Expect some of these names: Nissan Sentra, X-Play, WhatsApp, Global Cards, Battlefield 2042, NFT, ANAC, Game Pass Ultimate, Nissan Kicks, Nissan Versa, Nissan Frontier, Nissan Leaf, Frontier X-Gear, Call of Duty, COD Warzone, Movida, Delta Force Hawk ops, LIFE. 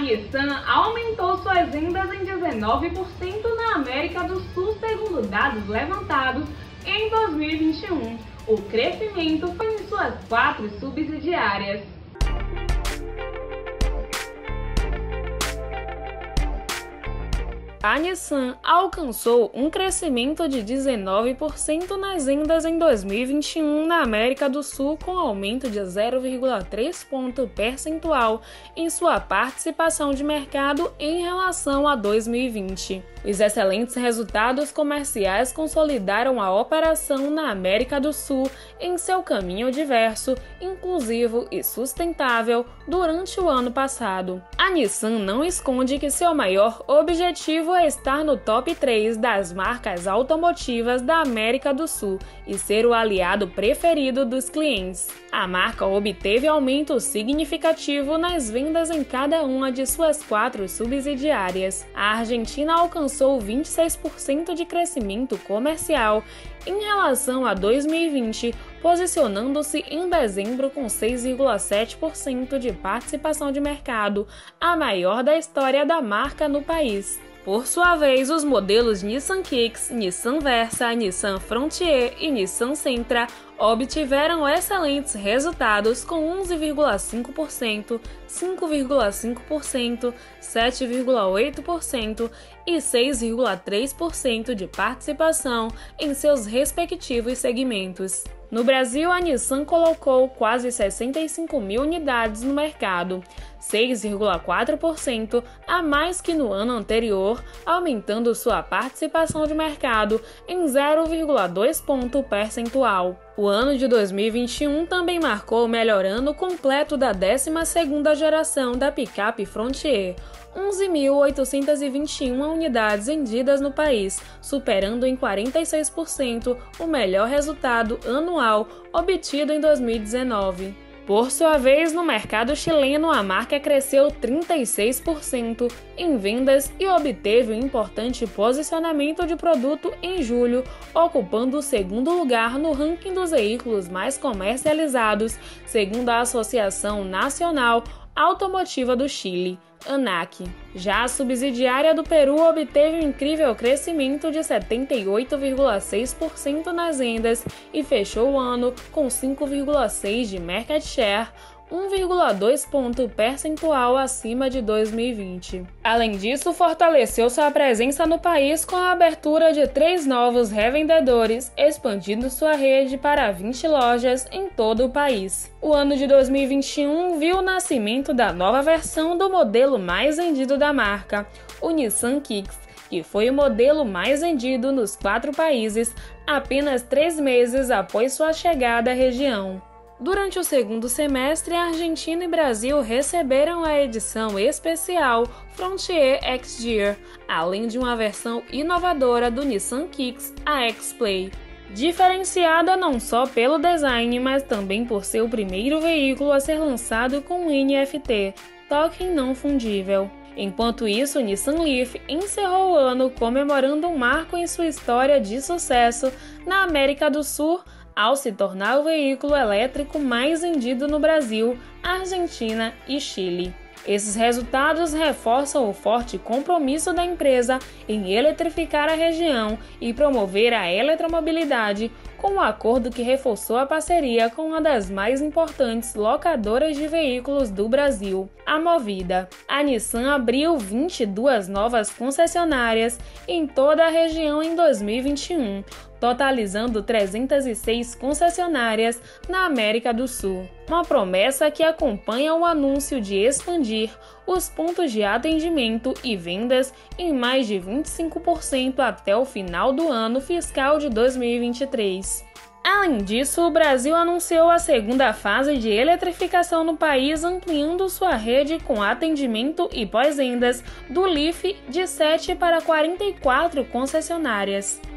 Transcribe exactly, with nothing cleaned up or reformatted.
Nissan aumentou suas vendas em dezenove por cento na América do Sul, segundo dados levantados em dois mil e vinte e um. O crescimento foi em suas quatro subsidiárias. A Nissan alcançou um crescimento de dezenove por cento nas vendas em dois mil e vinte e um na América do Sul, com aumento de zero vírgula três ponto percentual em sua participação de mercado em relação a dois mil e vinte. Os excelentes resultados comerciais consolidaram a operação na América do Sul em seu caminho diverso, inclusivo e sustentável durante o ano passado. A Nissan não esconde que seu maior objetivo é estar no top três das marcas automotivas da América do Sul e ser o aliado preferido dos clientes. A marca obteve aumento significativo nas vendas em cada uma de suas quatro subsidiárias. A Argentina alcançou vinte e seis por cento de crescimento comercial em relação a dois mil e vinte, posicionando-se em dezembro com seis vírgula sete por cento de participação de mercado, a maior da história da marca no país. Por sua vez, os modelos Nissan Kicks, Nissan Versa, Nissan Frontier e Nissan Sentra obtiveram excelentes resultados com onze vírgula cinco por cento, cinco vírgula cinco por cento, sete vírgula oito por cento e seis vírgula três por cento de participação em seus respectivos segmentos. No Brasil, a Nissan colocou quase sessenta e cinco mil unidades no mercado, seis vírgula quatro por cento a mais que no ano anterior, aumentando sua participação de mercado em zero vírgula dois ponto percentual. O ano de dois mil e vinte e um também marcou o melhor ano completo da décima segunda geração da picape Frontier, onze mil oitocentas e vinte e uma unidades vendidas no país, superando em quarenta e seis por cento o melhor resultado anual obtido em dois mil e dezenove. Por sua vez, no mercado chileno, a marca cresceu trinta e seis por cento em vendas e obteve um importante posicionamento de produto em julho, ocupando o segundo lugar no ranking dos veículos mais comercializados, segundo a Associação Nacional Automotiva do Chile, ANAC. Já a subsidiária do Peru obteve um incrível crescimento de setenta e oito vírgula seis por cento nas vendas e fechou o ano com cinco vírgula seis por cento de market share, um vírgula dois ponto percentual acima de dois mil e vinte. Além disso, fortaleceu sua presença no país com a abertura de três novos revendedores, expandindo sua rede para vinte lojas em todo o país. O ano de dois mil e vinte e um viu o nascimento da nova versão do modelo mais vendido da marca, o Nissan Kicks, que foi o modelo mais vendido nos quatro países apenas três meses após sua chegada à região. Durante o segundo semestre, a Argentina e Brasil receberam a edição especial Frontier X-Gear, além de uma versão inovadora do Nissan Kicks, a X-Play. Diferenciada não só pelo design, mas também por ser o primeiro veículo a ser lançado com N F T, token não fundível. Enquanto isso, o Nissan Leaf encerrou o ano comemorando um marco em sua história de sucesso na América do Sul, ao se tornar o veículo elétrico mais vendido no Brasil, Argentina e Chile. Esses resultados reforçam o forte compromisso da empresa em eletrificar a região e promover a eletromobilidade, com um acordo que reforçou a parceria com uma das mais importantes locadoras de veículos do Brasil, a Movida. A Nissan abriu vinte e duas novas concessionárias em toda a região em dois mil e vinte e um, totalizando trezentas e seis concessionárias na América do Sul. Uma promessa que acompanha o anúncio de expandir os pontos de atendimento e vendas em mais de vinte e cinco por cento até o final do ano fiscal de dois mil e vinte e três. Além disso, o Brasil anunciou a segunda fase de eletrificação no país, ampliando sua rede com atendimento e pós-vendas do LIFE de sete para quarenta e quatro concessionárias.